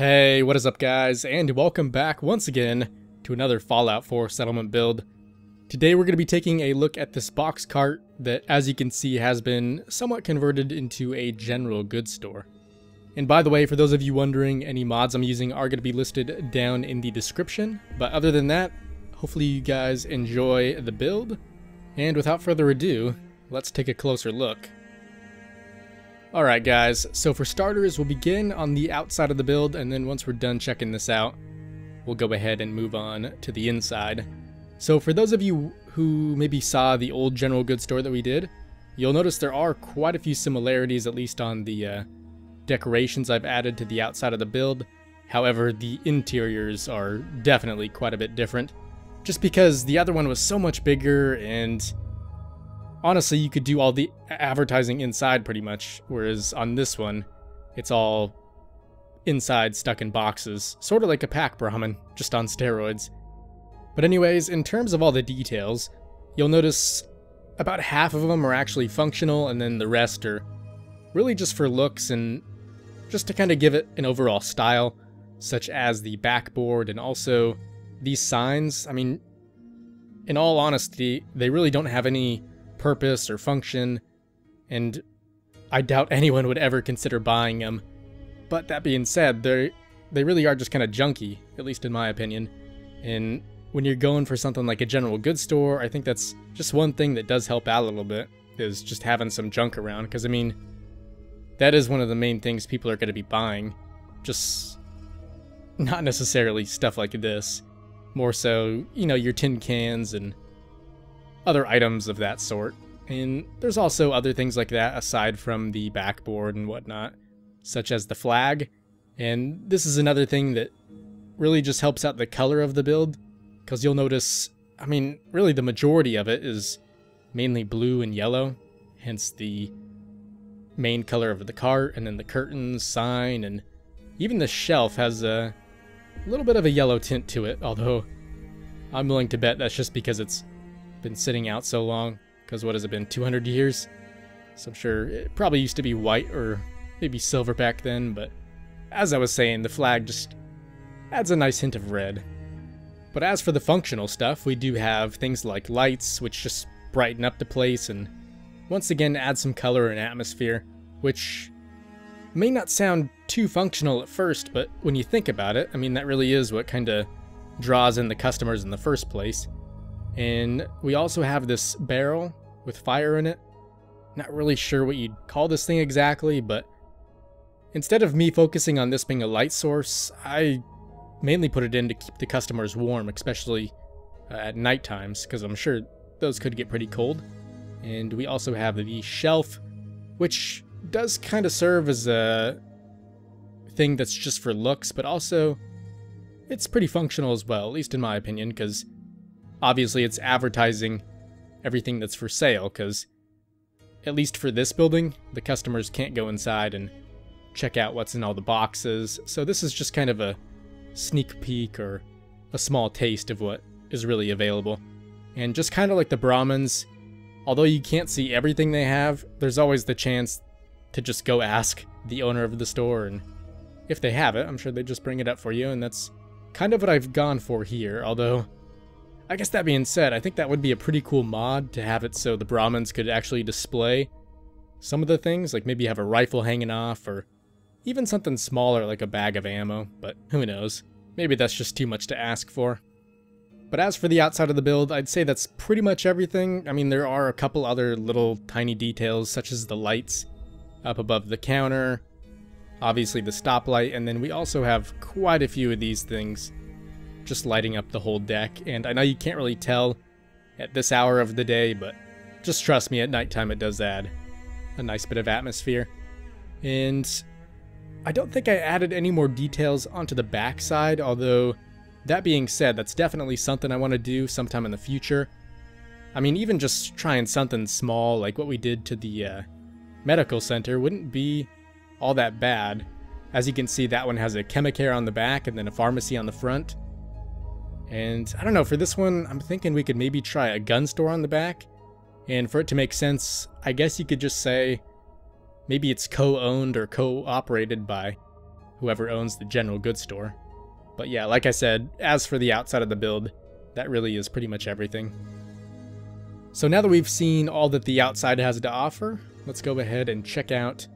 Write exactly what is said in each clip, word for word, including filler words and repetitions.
Hey, what is up guys, and welcome back once again to another Fallout four settlement build. Today we're going to be taking a look at this box cart that, as you can see, has been somewhat converted into a general goods store. And by the way, for those of you wondering, any mods I'm using are going to be listed down in the description. But other than that, hopefully you guys enjoy the build. And without further ado, let's take a closer look. Alright guys, so for starters, we'll begin on the outside of the build, and then once we're done checking this out, we'll go ahead and move on to the inside. So for those of you who maybe saw the old general goods store that we did, you'll notice there are quite a few similarities, at least on the uh, decorations I've added to the outside of the build. However, the interiors are definitely quite a bit different, just because the other one was so much bigger and... honestly, you could do all the advertising inside pretty much, whereas on this one, it's all inside stuck in boxes, sort of like a pack Brahmin, just on steroids. But anyways, in terms of all the details, you'll notice about half of them are actually functional, and then the rest are really just for looks and just to kind of give it an overall style, such as the backboard and also these signs. I mean, in all honesty, they really don't have any purpose or function, and I doubt anyone would ever consider buying them. But that being said, they they really are just kind of junky, at least in my opinion. And when you're going for something like a general goods store, I think that's just one thing that does help out a little bit, is just having some junk around, because I mean, that is one of the main things people are going to be buying, just not necessarily stuff like this, more so, you know, your tin cans and other items of that sort. And there's also other things like that aside from the backboard and whatnot, such as the flag. And this is another thing that really just helps out the color of the build, because you'll notice, I mean, really the majority of it is mainly blue and yellow, hence the main color of the cart, and then the curtains, sign, and even the shelf has a little bit of a yellow tint to it, although I'm willing to bet that's just because it's been sitting out so long, because what has it been, two hundred years? So I'm sure it probably used to be white or maybe silver back then, but as I was saying, the flag just adds a nice hint of red. But as for the functional stuff, we do have things like lights, which just brighten up the place and once again add some color and atmosphere, which may not sound too functional at first, but when you think about it, I mean, that really is what kind of draws in the customers in the first place. And we also have this barrel with fire in it. Not really sure what you'd call this thing exactly, but instead of me focusing on this being a light source, I mainly put it in to keep the customers warm, especially uh, at night times, because I'm sure those could get pretty cold. And we also have the shelf, which does kind of serve as a thing that's just for looks, but also it's pretty functional as well, at least in my opinion, because obviously it's advertising everything that's for sale, because at least for this building, the customers can't go inside and check out what's in all the boxes. So this is just kind of a sneak peek or a small taste of what is really available. And just kind of like the Brahmins, although you can't see everything they have, there's always the chance to just go ask the owner of the store, and if they have it, I'm sure they just bring it up for you, and that's kind of what I've gone for here, although... I guess that being said, I think that would be a pretty cool mod to have it so the Brahmins could actually display some of the things, like maybe have a rifle hanging off or even something smaller like a bag of ammo, but who knows, maybe that's just too much to ask for. But as for the outside of the build, I'd say that's pretty much everything. I mean, there are a couple other little tiny details, such as the lights up above the counter, obviously the stoplight, and then we also have quite a few of these things just lighting up the whole deck. And I know you can't really tell at this hour of the day, but just trust me, at nighttime it does add a nice bit of atmosphere. And I don't think I added any more details onto the backside, although that being said, that's definitely something I want to do sometime in the future. I mean, even just trying something small like what we did to the uh, medical center wouldn't be all that bad. As you can see, that one has a Chemicare on the back and then a pharmacy on the front. And I don't know, for this one, I'm thinking we could maybe try a gun store on the back. And for it to make sense, I guess you could just say maybe it's co-owned or co-operated by whoever owns the general goods store. But yeah, like I said, as for the outside of the build, that really is pretty much everything. So now that we've seen all that the outside has to offer, let's go ahead and check out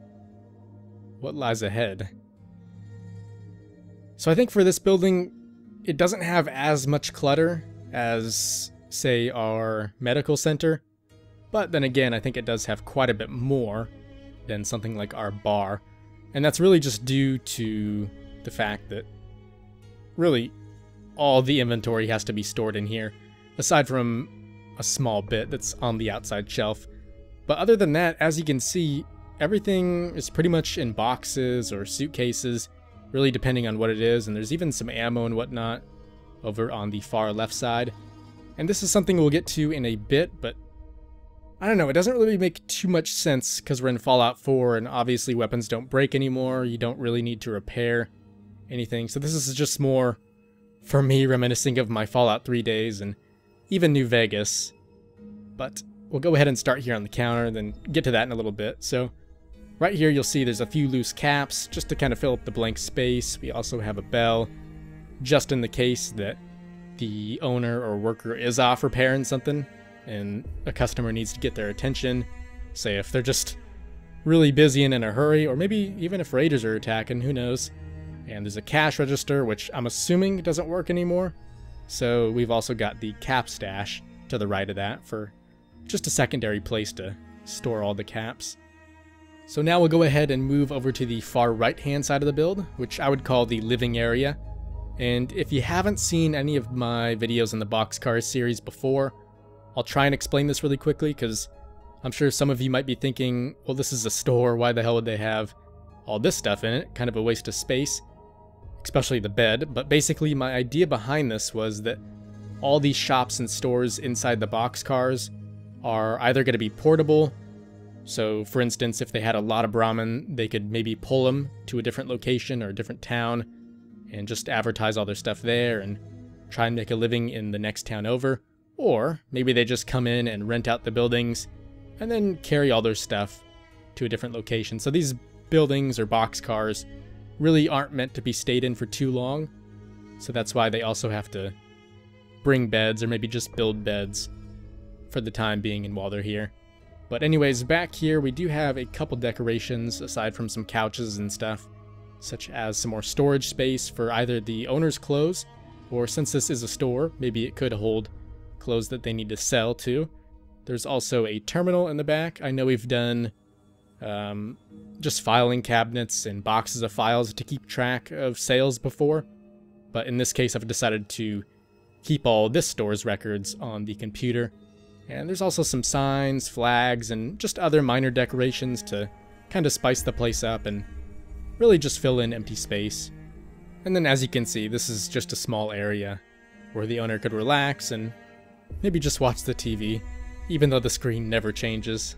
what lies ahead. So I think for this building, it doesn't have as much clutter as, say, our medical center. But then again, I think it does have quite a bit more than something like our bar. And that's really just due to the fact that really all the inventory has to be stored in here, aside from a small bit that's on the outside shelf. But other than that, as you can see, everything is pretty much in boxes or suitcases, really depending on what it is. And there's even some ammo and whatnot over on the far left side. And this is something we'll get to in a bit, but I don't know, it doesn't really make too much sense because we're in Fallout four and obviously weapons don't break anymore. You don't really need to repair anything. So this is just more, for me, reminiscing of my Fallout three days and even New Vegas. But we'll go ahead and start here on the counter and then get to that in a little bit. So right here you'll see there's a few loose caps just to kind of fill up the blank space. We also have a bell just in the case that the owner or worker is off repairing something and a customer needs to get their attention. Say if they're just really busy and in a hurry, or maybe even if raiders are attacking, who knows. And there's a cash register, which I'm assuming doesn't work anymore. So we've also got the cap stash to the right of that for just a secondary place to store all the caps. So now we'll go ahead and move over to the far right hand side of the build, which I would call the living area. And if you haven't seen any of my videos in the Boxcar series before, I'll try and explain this really quickly because I'm sure some of you might be thinking, well, this is a store, why the hell would they have all this stuff in it? Kind of a waste of space, especially the bed. But basically my idea behind this was that all these shops and stores inside the boxcars are either going to be portable. So for instance, if they had a lot of Brahmin, they could maybe pull them to a different location or a different town and just advertise all their stuff there and try and make a living in the next town over. Or maybe they just come in and rent out the buildings and then carry all their stuff to a different location. So these buildings or boxcars really aren't meant to be stayed in for too long. So that's why they also have to bring beds or maybe just build beds for the time being and while they're here. But anyways, back here we do have a couple decorations aside from some couches and stuff, such as some more storage space for either the owner's clothes, or since this is a store, maybe it could hold clothes that they need to sell too. There's also a terminal in the back. I know we've done um, just filing cabinets and boxes of files to keep track of sales before, but in this case I've decided to keep all this store's records on the computer. And there's also some signs, flags, and just other minor decorations to kind of spice the place up and really just fill in empty space. And then as you can see, this is just a small area where the owner could relax and maybe just watch the T V, even though the screen never changes.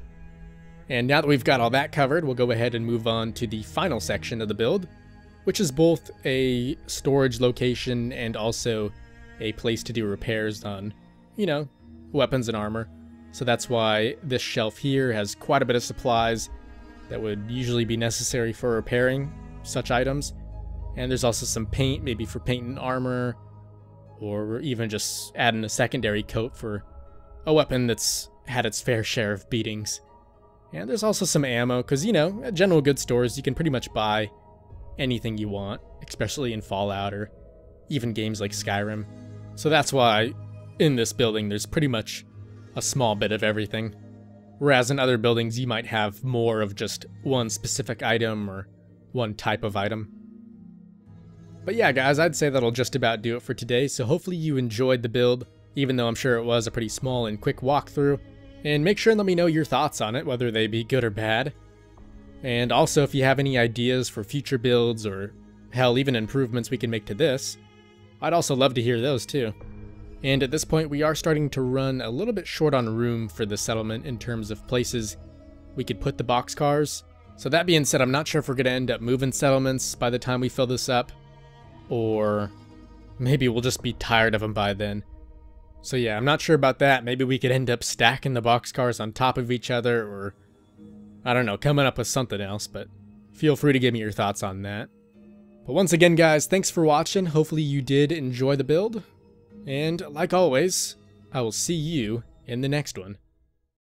And now that we've got all that covered, we'll go ahead and move on to the final section of the build, which is both a storage location and also a place to do repairs on, you know, weapons and armor. So that's why this shelf here has quite a bit of supplies that would usually be necessary for repairing such items. And there's also some paint, maybe for painting armor, or even just adding a secondary coat for a weapon that's had its fair share of beatings. And there's also some ammo, because, you know, at general goods stores you can pretty much buy anything you want, especially in Fallout or even games like Skyrim. So that's why in this building there's pretty much a small bit of everything, whereas in other buildings you might have more of just one specific item or one type of item. But yeah guys, I'd say that'll just about do it for today, so hopefully you enjoyed the build, even though I'm sure it was a pretty small and quick walkthrough. And make sure and let me know your thoughts on it, whether they be good or bad. And also if you have any ideas for future builds or hell, even improvements we can make to this, I'd also love to hear those too. And at this point we are starting to run a little bit short on room for the settlement in terms of places we could put the boxcars. So that being said, I'm not sure if we're going to end up moving settlements by the time we fill this up, or maybe we'll just be tired of them by then. So yeah, I'm not sure about that. Maybe we could end up stacking the boxcars on top of each other, or I don't know, coming up with something else, but feel free to give me your thoughts on that. But once again, guys, thanks for watching. Hopefully you did enjoy the build. And like always, I will see you in the next one.